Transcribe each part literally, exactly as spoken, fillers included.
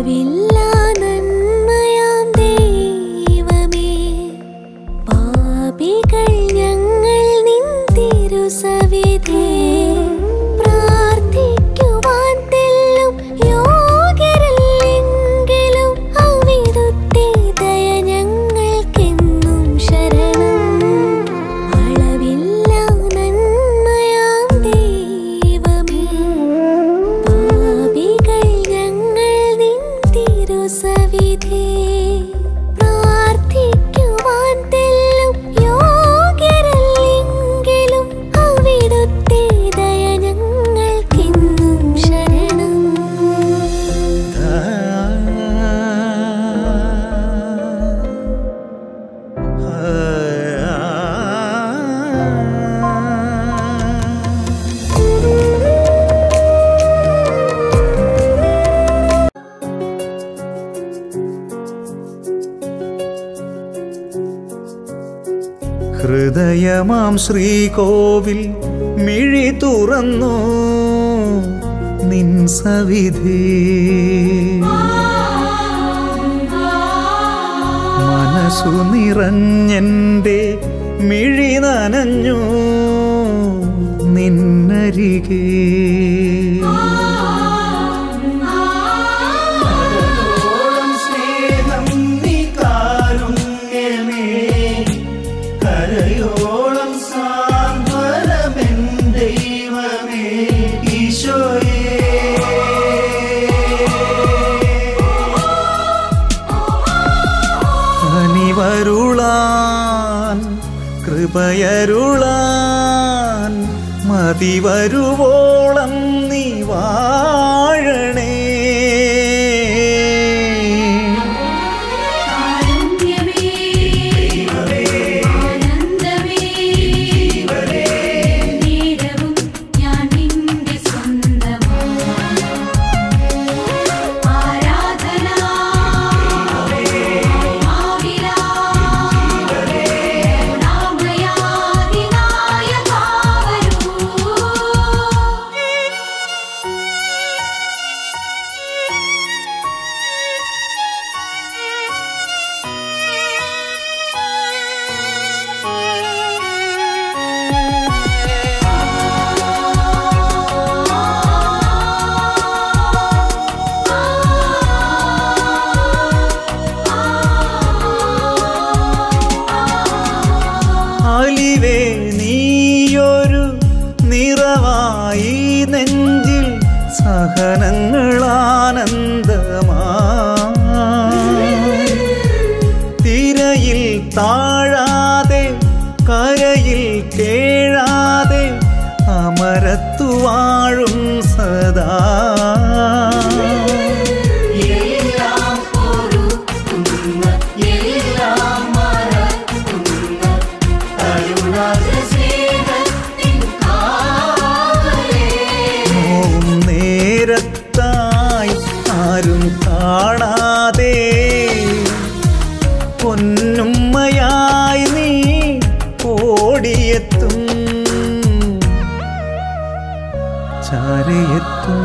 அளவில்லா நன்மையாம் தெய்வமே, பாபிகள் ஞங்கள் நின் திருசவிதே. ഹൃദയമാം ശ്രീകോവിൽ മിഴി തുറന്നു നിൻ സവിധേ, മനസ്സു നിറഞ്ഞെൻ്റെ മിഴി നനഞ്ഞു നിന്നരികേ. രുളാൻ മതി വരുവോളം നീ വാഴണേ, താഴാതെ കരയിൽ കേഴാതെ അമരത്തു വാഴും സദാ. ഓം നേരത്തായി ആരും കാണാതെ പൊന്നും ചാരയത്തും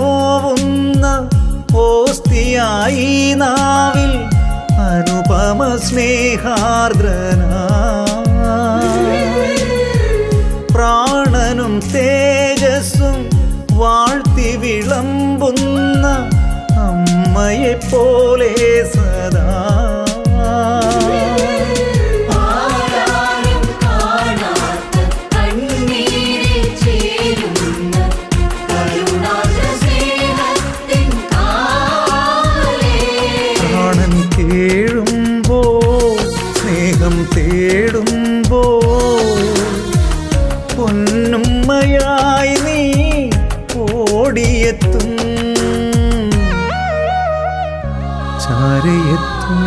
നോവുന്ന ഓസ്തിയായി നാവിൽ അനുപമ സ്നേഹാർദ്രന പ്രാണനും തേജസ്സും വാഴ്ത്തി വിളമ്പുന്ന അമ്മയെ പോലെ സദാ. തേടുമ്പോൾ പൊന്നും உண்மையாய் நீ ஓடியத்தும் சாரியத்தும்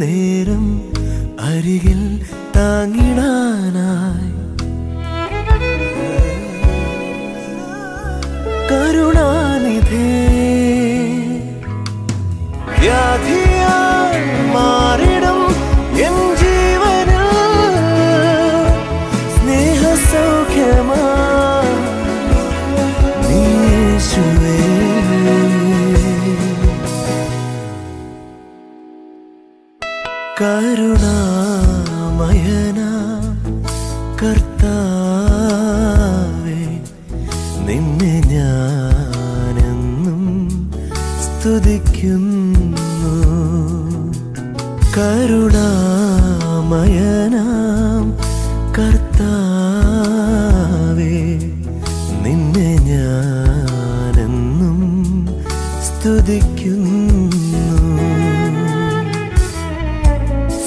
നേരം അരികിൽ താങ്ങിടാനായി കരുണാനിധേ വ്യാധിയാൽ മാറിടും എൻ ജീവനിൽ സ്നേഹസൗഖ്യമാ നീ യേശുവേ. കരുണാമയനാ കർത്താവേ നിന്നെ ഞാനെന്നും സ്തുതിക്കുന്നു. കരുണാമയനാ കർത്താവേ നിന്നെ ഞാനെന്നും സ്തുതിക്കുന്നു.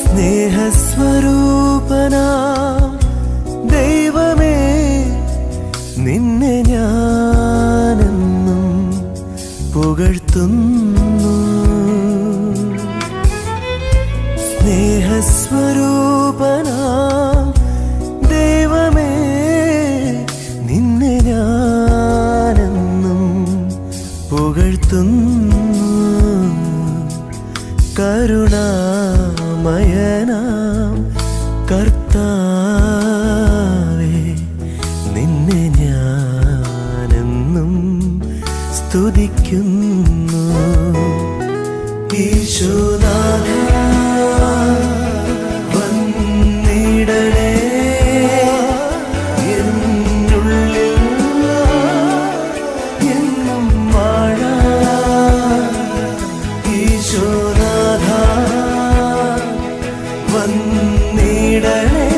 സ്നേഹസ്വരൂപനാ ദൈവമേ നിന്നെ ഞാനെന്നും പുകഴ്ത്തുന്നു. സ്നേഹസ്വരൂപനാ ദൈവമേ നിന്നെ ഞാനെന്നും പുകഴ്ത്തുന്നു. കരുണാ മയനാം കർത്താവേ നിന്നെ ഞാനെന്നും സ്തുതിക്കുന്നു. ഈശോനാഥ വന്നിടണേ എന്നുള്ളിൽ എന്നും വാഴ. ഈശോനാഥ വന്നിടണേ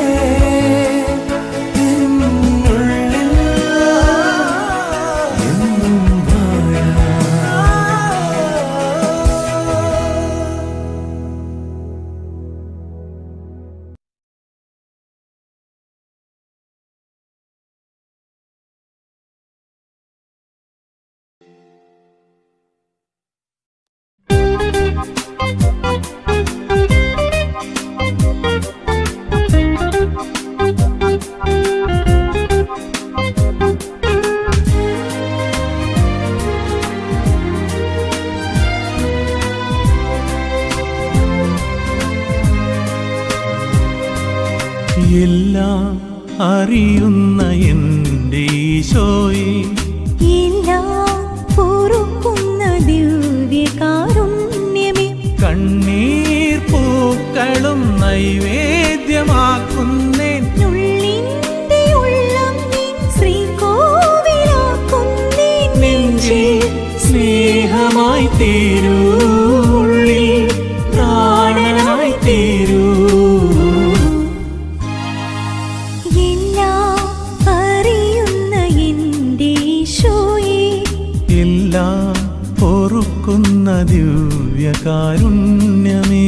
എന്നുള്ളിൽ എന്നും വാഴ. എല്ലാം അറിയുന്ന എൻ്റെ ഈശോയെ, എല്ലാം പൊറുക്കുന്ന ദിവ്യകാരുണ്യമേ, കണ്ണീർ പൂക്കളും നൈവേദ്യമാക്കുന്നേ, ഉള്ളിൻ്റെ ഉള്ളം ശ്രീകോവിലാക്കുന്നേ, നെഞ്ചിൽ സ്നേഹമായി തീരൂ, ഉള്ളിൽ പ്രാണനായി തീരൂ. ദിവ്യകാരുണ്യമേ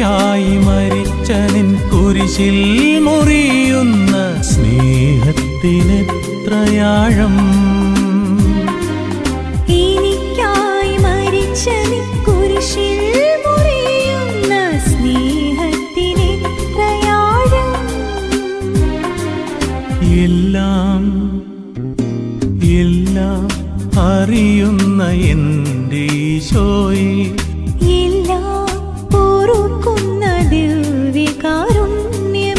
യാ എല്ലാം എല്ലാം അറിയുന്ന എൻ്റെ ഈശോയെ, എല്ലാം പൊറുക്കുന്ന ദിവ്യകാരുണ്യമേ,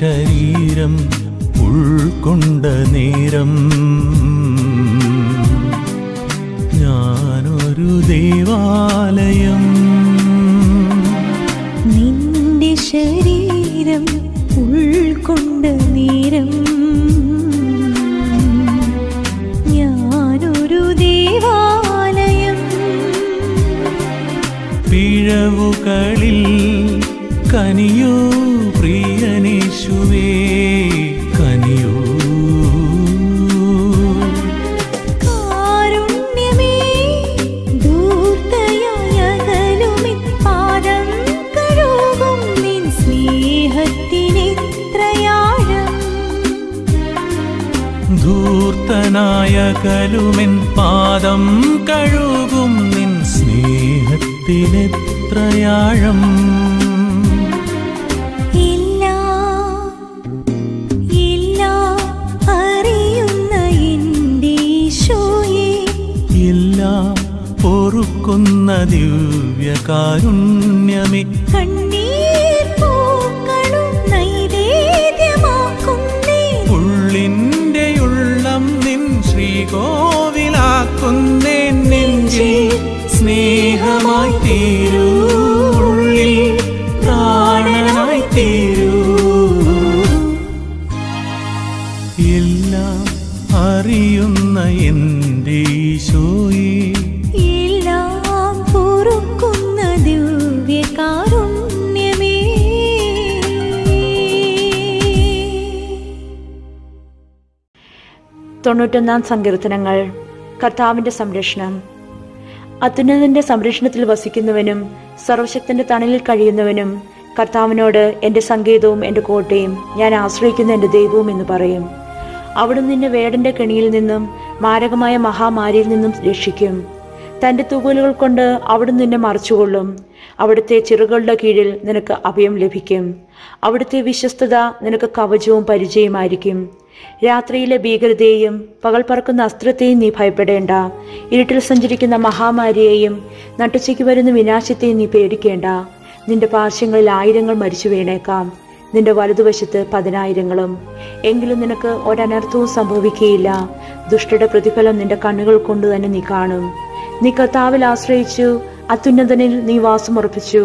ശരീരം ഉൾക്കൊണ്ട നേരം ഞാനൊരു ദേവാലയം. നിന്റെ ശരീരം ഉൾക്കൊണ്ട നേരം ഞാനൊരു ദേവാലയം. പിഴവുകളിൽ കനിയൂ പ്രിയനേശുവേ, കനിയൂ കാരുണ്യമേ, ദൂർത്തയായകലുമി പാദം കഴുകും നിൻ സ്നേഹത്തിനിത്രയാഴം. ദൂർത്തനായകലുമിൻ പാദം കഴുകും നിൻ സ്നേഹത്തിനിത്രയാഴം. പൊറുക്കുന്ന ദിവ്യകാരുണ്യമേ, കണ്ണീർ പൂക്കളും നൈവേദ്യമാക്കുന്നേ, ഉള്ളിൻ്റെ ഉള്ളം നിൻ ശ്രീകോവിലാക്കുന്നേ, നെഞ്ചിൽ സ്നേഹമായി തീരൂ, ഉള്ളിൽ പ്രാണനായി തീരൂ. എല്ലാം അറിയുന്ന എൻ്റെ ഈശോയെ, തൊണ്ണൂറ്റൊന്നാം സങ്കീർത്തനങ്ങൾ. കർത്താവിൻ്റെ സംരക്ഷണം. അത്യുന്നതൻ്റെ സംരക്ഷണത്തിൽ വസിക്കുന്നവനും സർവശക്തൻ്റെ തണലിൽ കഴിയുന്നവനും കർത്താവിനോട് എൻ്റെ സംഗീതവും എൻ്റെ കോട്ടയും ഞാൻ ആശ്രയിക്കുന്ന എൻ്റെ ദൈവവും എന്ന് പറയും. അവിടുന്ന് നിന്നെ വേടൻ്റെ കെണിയിൽ നിന്നും മാരകമായ മഹാമാരിയിൽ നിന്നും രക്ഷിക്കും. തൻ്റെ തൂവലുകൾ കൊണ്ട് അവിടുന്ന് നിന്നെ മറച്ചുകൊള്ളും. അവിടുത്തെ ചിറകുകളുടെ കീഴിൽ നിനക്ക് അഭയം ലഭിക്കും. അവിടുത്തെ വിശ്വസ്തത നിനക്ക് കവചവും പരിചയമായിരിക്കും. രാത്രിയിലെ ഭീകരതയെയും പകൽ പറക്കുന്ന അസ്ത്രത്തെയും നീ ഭയപ്പെടേണ്ട. ഇരുട്ടിൽ സഞ്ചരിക്കുന്ന മഹാമാരിയെയും നട്ടുച്ചയ്ക്ക് വരുന്ന വിനാശത്തെയും നീ പേടിക്കേണ്ട. നിന്റെ പാർശ്വങ്ങളിൽ ആയിരങ്ങൾ മരിച്ചു വീണേക്കാം, നിന്റെ വലതുവശത്ത് പതിനായിരങ്ങളും. എങ്കിലും നിനക്ക് ഒരനർത്ഥവും സംഭവിക്കുകയില്ല. ദുഷ്ടയുടെ പ്രതിഫലം നിന്റെ കണ്ണുകൾ കൊണ്ട് തന്നെ നീ കാണും. നീ കർത്താവിൽ ആശ്രയിച്ചു, അത്യുന്നതനിൽ നീ വാസമുറപ്പിച്ചു.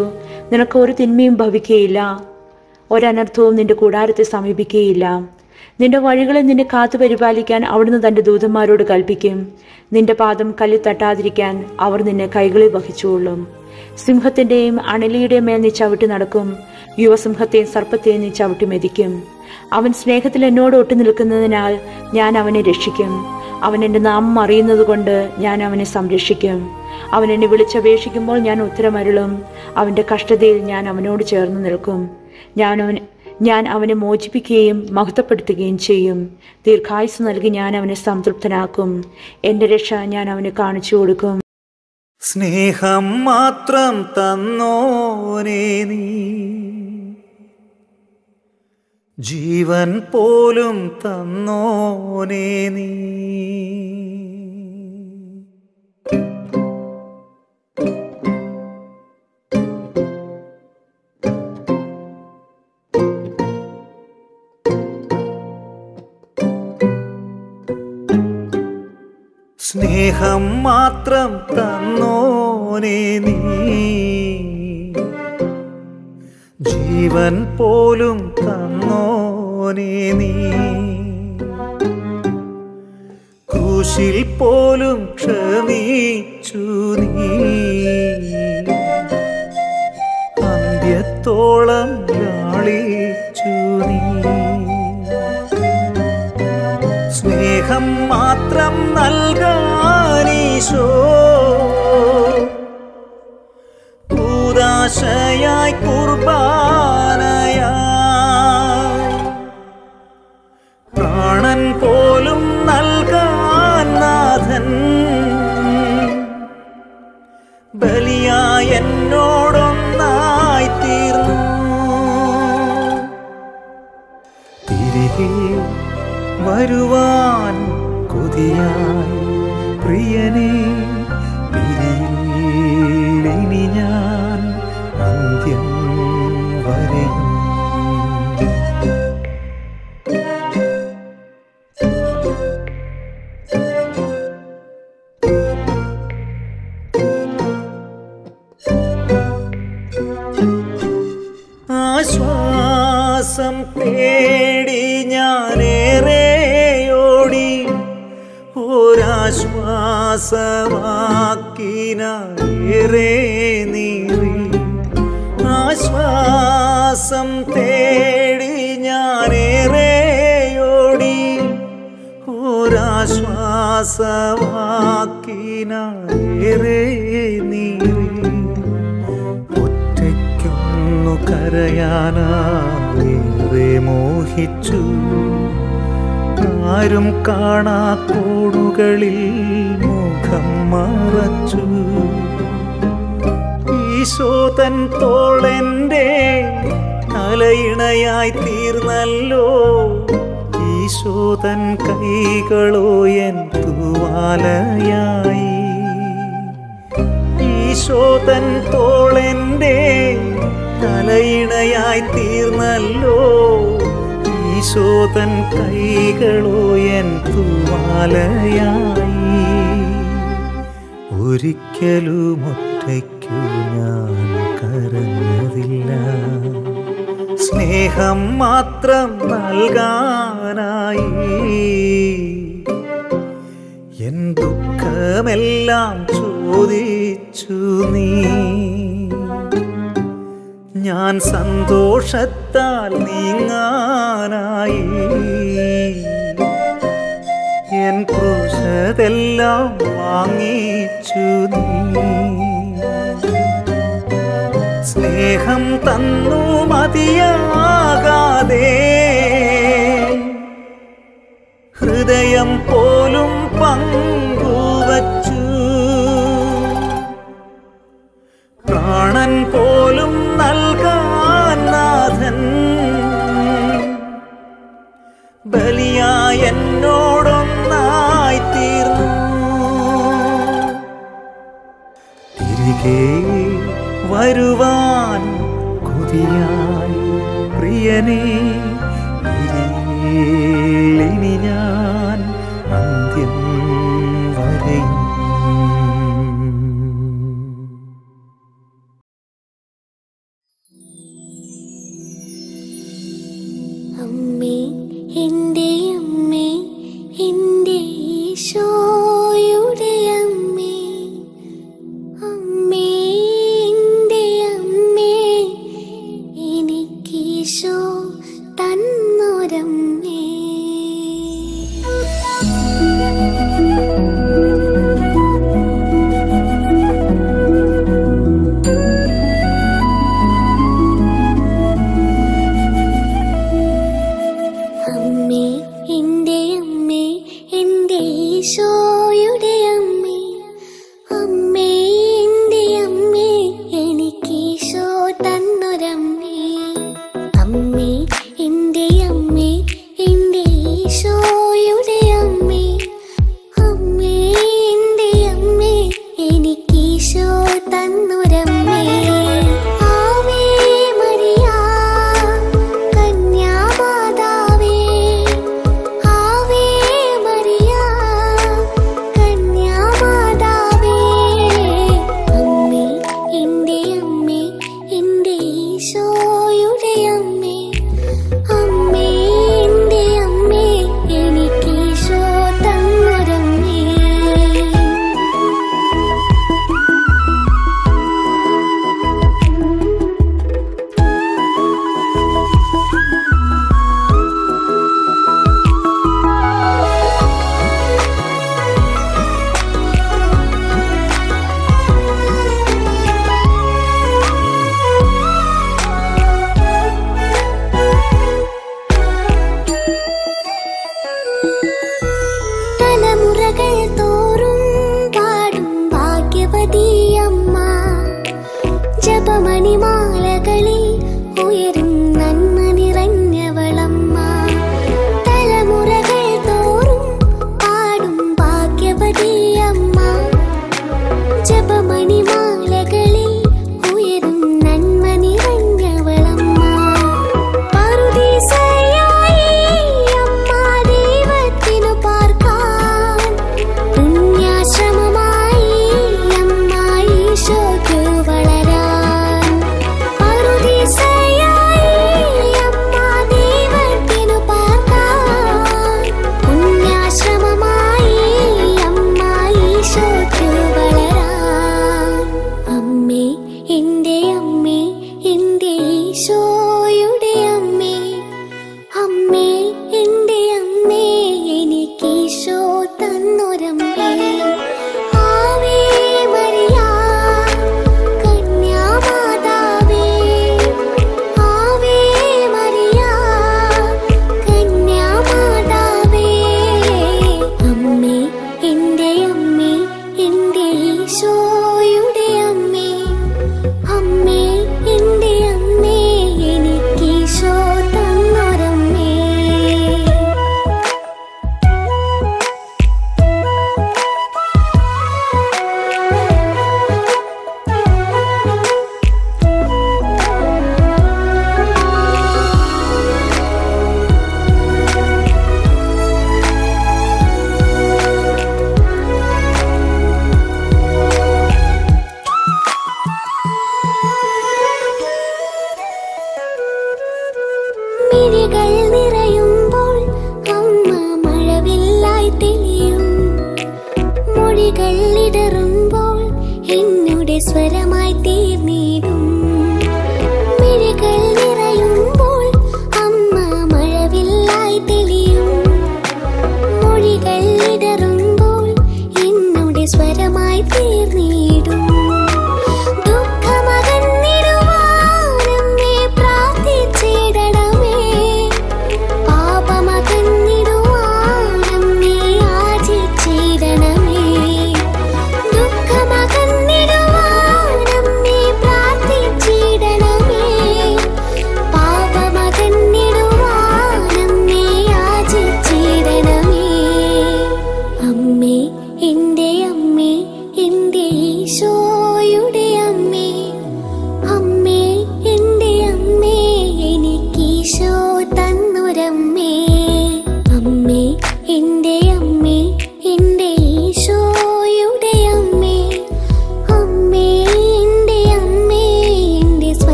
നിനക്ക് ഒരു തിന്മയും ഭവിക്കുകയില്ല, ഒരനർത്ഥവും നിന്റെ കൂടാരത്തെ സമീപിക്കുകയില്ല. നിന്റെ വഴികളെ നിന്നെ കാത്തു പരിപാലിക്കാൻ അവിടുന്ന് തൻ്റെ ദൂതന്മാരോട് കൽപ്പിക്കും. നിന്റെ പാദം കല്ലിൽ തട്ടാതിരിക്കാൻ അവർ നിന്നെ കൈകളിൽ വഹിച്ചുകൊള്ളും. സിംഹത്തിൻ്റെയും അണലിയുടെയും മേൽ നീ ചവിട്ടി നടക്കും. യുവസിംഹത്തെയും സർപ്പത്തെയും നീ ചവിട്ടി മെതിക്കും. അവൻ സ്നേഹത്തിൽ എന്നോട് ഒട്ടു നിൽക്കുന്നതിനാൽ ഞാൻ അവനെ രക്ഷിക്കും. അവൻ എൻ്റെ നാമം അറിയുന്നത് കൊണ്ട് ഞാൻ അവനെ സംരക്ഷിക്കും. അവൻ എന്നെ വിളിച്ചപേക്ഷിക്കുമ്പോൾ ഞാൻ ഉത്തരമരുളും. അവൻ്റെ കഷ്ടതയിൽ ഞാൻ അവനോട് ചേർന്ന് നിൽക്കും. ഞാൻ അവൻ ഞാൻ അവനെ മോചിപ്പിക്കുകയും മഹത്വപ്പെടുത്തുകയും ചെയ്യും. ദീർഘായുസ് നൽകി ഞാൻ അവനെ സംതൃപ്തനാക്കും. എൻ്റെ രക്ഷ ഞാൻ അവന് കാണിച്ചു കൊടുക്കും. സ്നേഹം മാത്രം തന്നോനേ, നീ ജീവൻ പോലും തന്നോനേ, നീ സ്നേഹം മാത്രം തന്നോനേ, നീ ജീവൻ പോലും തന്നോനേ, നീ ക്രൂശിൽ പോലും ക്ഷമിച്ചു, നീ അന്ത്യ തോളം യാളിച്ചു നീ. സ്നേഹം മാത്രം നൽകാനീശോ ഭൂതാശയായി കുർബാനയാ പ്രാണൻ പോലും നൽകാൻ നാഥൻ ബലിയായി എന്നോടൊന്നായി തീർന്നു. തിരികെ വരുവാൻ കൊതിയായി പ്രിയനെ പിരിയിലിനി ഞാൻ അന്ത്യം വരെയും. ആശ്വാസം തേടി ഞാനേറെയോടി ഒരാശ്വാസമാക്കിനേറെ നീറി. ആശ്വാസം തേടി ഞാനേറെയോടി ഒരാശ്വാസമാക്കിനേറെ നീറി. കരയാനേറെ മോഹിച്ചു ആരും കാണാ കോടുകളിൽ മുഖം മറച്ചു. ഈശോ തൻ തോളെൻ്റെ തലയിണയായി തീർന്നല്ലോ, ഈശോ തൻ കൈകളോ എൻ തൂവാലയായി. ഈശോ തൻ തോളെൻ്റെ തലയിണയായി തീർന്നല്ലോ, ഈശോ തൻ കൈകളോ എൻ തൂവാലയായി. ഒരിക്കലും ഒറ്റയ്ക്കു ഞാൻ കരഞ്ഞതില്ല, സ്നേഹം മാത്രം നൽകാനായി. എൻ ദുഃഖമെല്ലാം ചോദിച്ചു നീ, ഞാൻ സന്തോഷത്താൽ നീങ്ങാനായി. എൻ ക്രൂശതെല്ലാം വാങ്ങിച്ചു നീ, സ്നേഹം തന്നു മതിയാകാതെ. ഹൃദയം പോലും പങ്കുവച്ചു, പ്രാണൻ പോലും നൽകാൻ നാഥൻ ബലിയായി എന്നോടൊന്നായി തീർന്നു. തിരികെ വരുവാൻ കൊതിയായി പ്രിയനെ ഇനി ഞാൻ അന്ത്യം വരെയും. ഈശോ തന്നൊരമ്മേ.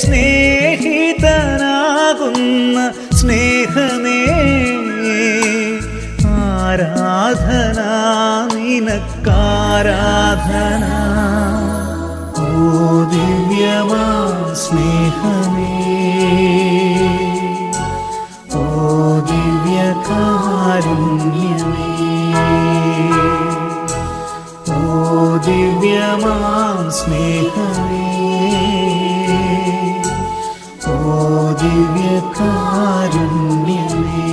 സ്നേഹ ആകുന്ന സ്നേഹമേ ആരാധന നിനക്കാരാധന ഓ ദിവ്യമാ സ്നേഹമേ ഓ ദിവ്യകാരുണ്യമേ ഓ ദിവ്യമാ സ്നേഹമേ ഓ ദിവ്യകാരുണ്യമേ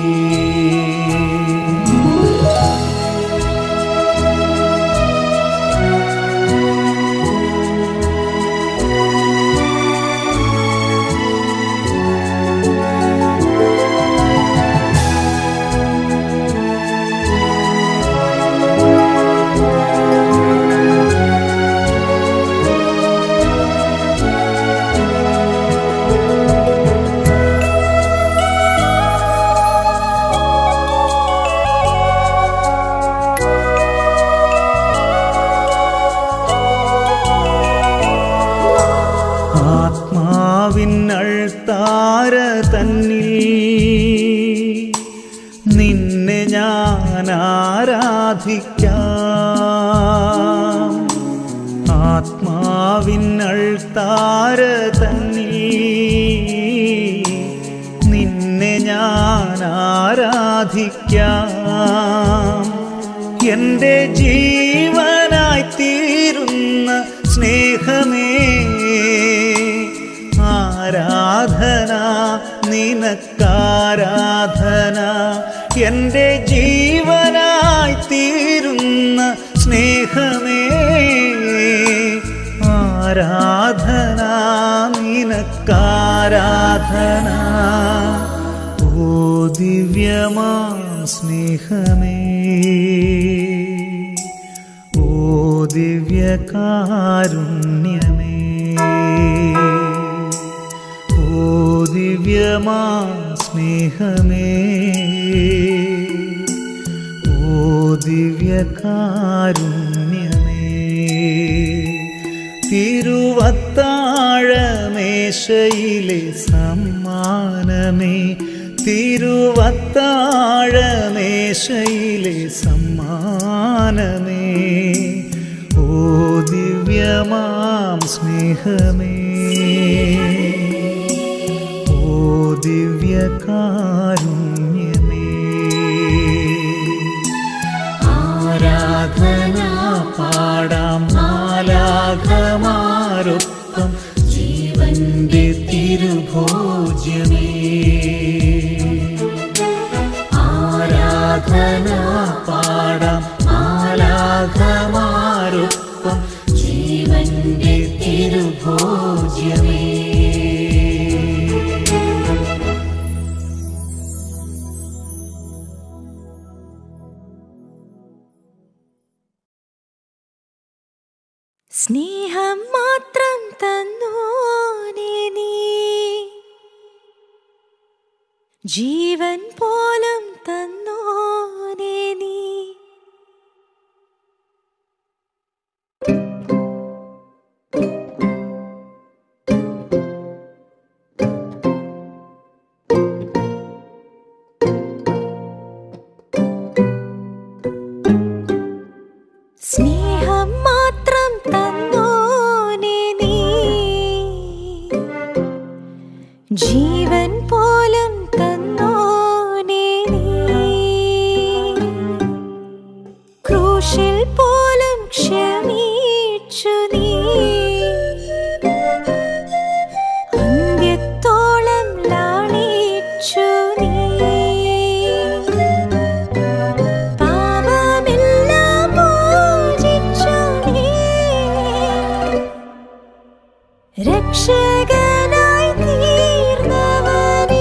താര തന്നിൽ നിന്നെ ഞാൻ ആരാധിക്കാം. ആത്മാവിന്നൾ താര തന്നിൽ നിന്നെ ഞാൻ ആരാധിക്കാം. എൻ്റെ ജീവനായി തീരുന്ന സ്നേഹമേ ആരാധന നിനക്കാരാധന എൻ്റെ ജീവനായി തീരുന്ന സ്നേഹമേ ആരാധന നിനക്കാരാധന ഓ ദിവ്യമാ സ്നേഹമേ ഓ ദിവ്യകാരുണ്യമേ ദിവ്യമാ സ്നേഹമേ ഓ ദിവ്യകാരുണ്യമേ തിരുവത്താഴമേശയിലെ സമ്മാനമേ തിരുവത്താഴമേശയിലെ സമ്മാനമേ ഓ ദിവ്യമാ സ്നേഹമേ ദിവ്യകാരുണ്യമേ ആരാധന പാടാം മാലാഖമാരൊപ്പം ജീവന്റെ തിരുഭോജ്യമേ ആരാധന പാടാം മാലാഖമാരൊപ്പം ജീവന്റെ തിരുഭോജ്യമേ സ്നേഹം മാത്രം തന്നോനെ നീ ജീവൻ പോലും തന്നോനെ നീ സ്നേഹം മാത്രം തന്നോനെ നീ ജീവൻ പോലും തന്നോനെ നീ ക്രൂശിൽ പോലും ക്ഷമിച്ചു നീ അന്ത്യത്തോളം ലാളിച്ചു നീ രക്ഷകനായി തീർന്നവനേ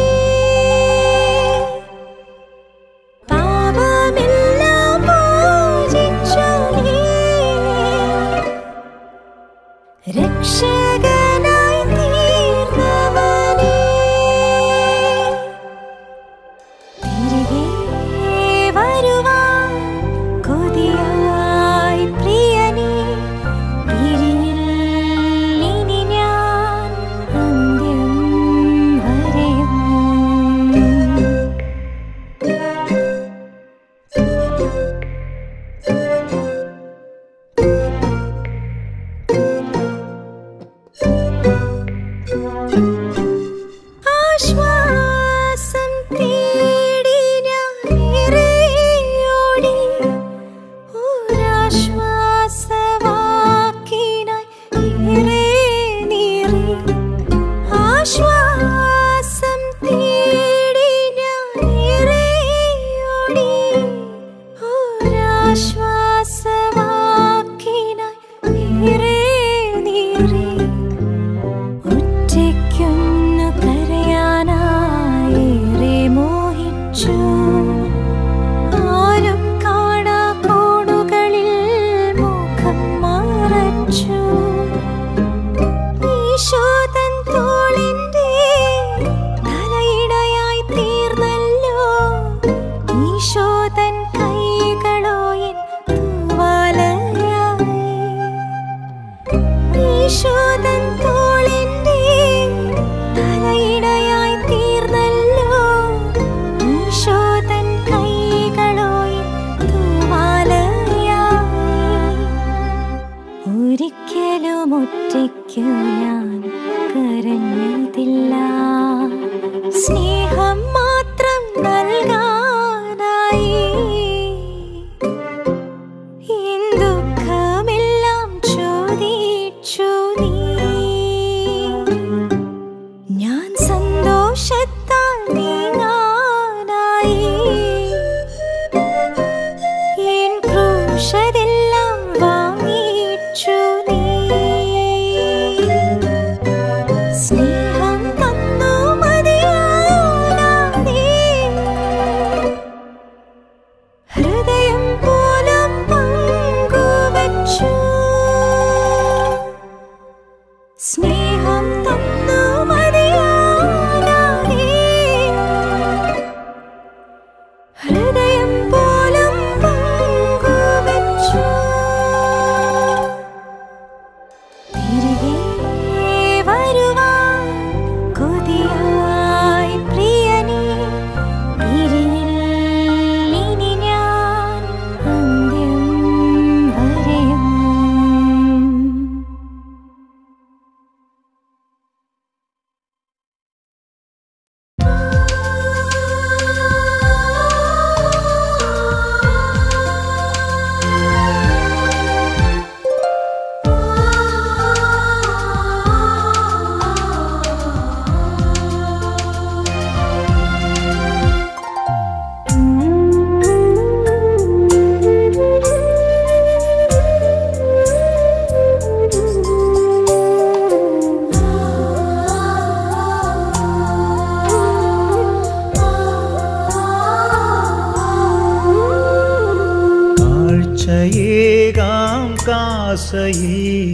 காசையே காம் காசையே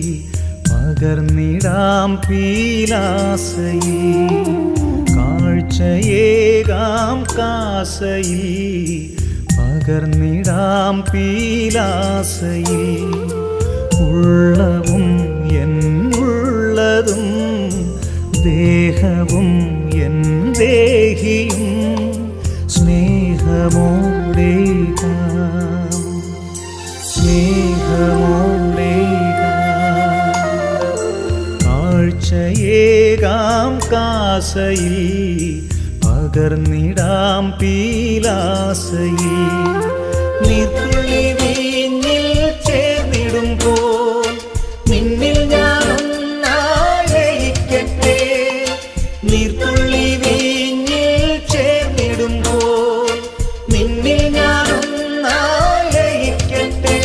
மகர்நிடாம் பீலாசையே காழ்ச்சையே காம் காசையே மகர்நிடாம் பீலாசையே உள்ளவும் என் உள்ளதும் தேகவும் என் தேகியும் ஸ்நேகமோடே காழ்ச்சையேகாம் காசையே பகர்ந்திடாம் பீலாசையே நிதுளி வீணில் சேர்ந்திடும் போல் மின்னில் ஞானம் நாயைக்கட்டே நிதுளி வீணில் சேர்ந்திடும் போல் மின்னில் ஞானம் நாயைக்கட்டே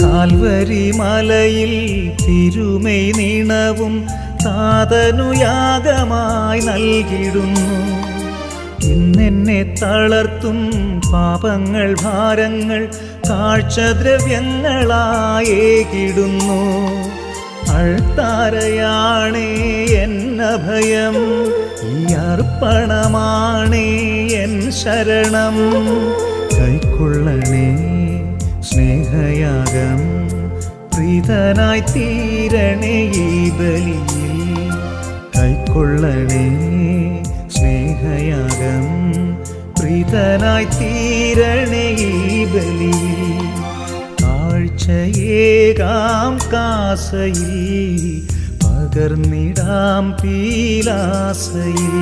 கால்வரி மலையில் திருமை நினவும் சாதனுயாகமாய் നൽകിடுന്നു എന്നെ തളർത്തും പാപങ്ങൾ ഭാരങ്ങൾ കാഴ്ചദ്രവ്യങ്ങളായേകിടുന്നു അൾത്താരയാണേ എൻ അഭയം ഈ അർപ്പണമാണേ എൻ ശരണം കൈക്കൊള്ളണേ സ്നേഹയാഗം പ്രീതനായി തീരണേ ഈ ബലിയിൽ കൈക്കൊള്ളണേ സ്നേഹയാഗം പ്രീതനായി തീരണേ ഈ ബലിയിൽ കാഴ്ചയേകാം കാസയെ പകർന്നിടാം പീലാസയെ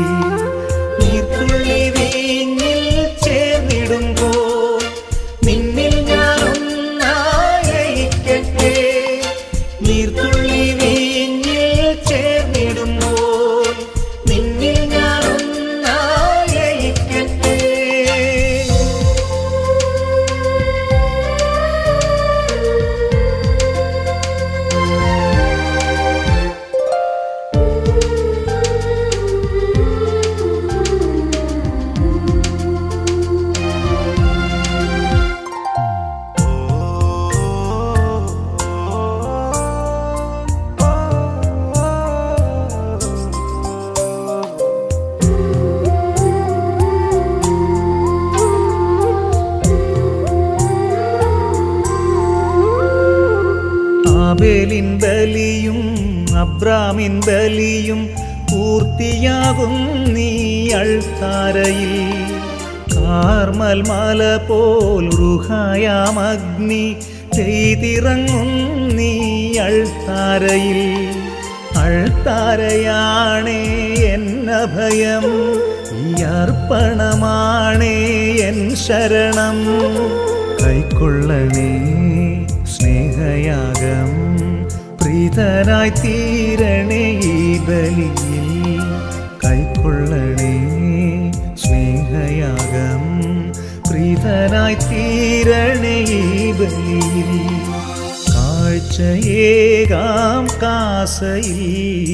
ஆபேலின் பலியும் அப்ராமின் பலியும் பூர்த்தியாகும் நீ அல்தாரையில் கார்மல் மல போல் ருஹாயாம் அக்னி செய்திறங்கும் நீ அல்தாரையில் அல்தாரையானே என் அபயம் அர்ப்பணமானே என் சரணம் கைக்கொள்ளனே സ്നേഹയാഗം പ്രീതനായി തീരണേ ഈ ബലിയിൽ കൈക്കൊള്ളണേ സ്നേഹയാഗം പ്രീതനായി തീരണേ ഈ ബലിയിൽ കാഴ്ചയേകാം കാസയിൽ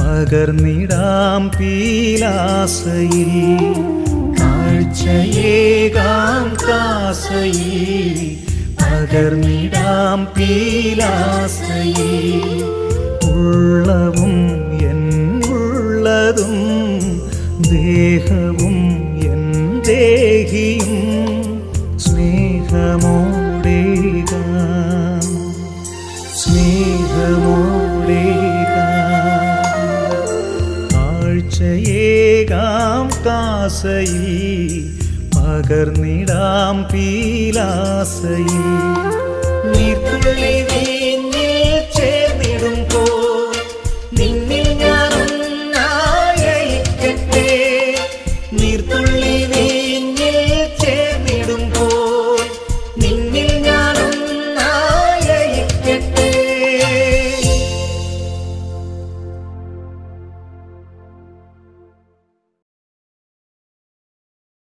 പകർന്നിടാം പീലാസയിൽ കാഴ്ചയേകാം കാസയിൽ பகர்ந்திடாம் பீலாசையே உள்ளவும் என் உள்ளதும் தேகவும் என் தேகியும் ஸ்நேகமோடே ஸ்நேகமோடே காழ்ச்சையேகாம் காசையே பகர்ந்திடாம் பீலாசையே நீர் துளி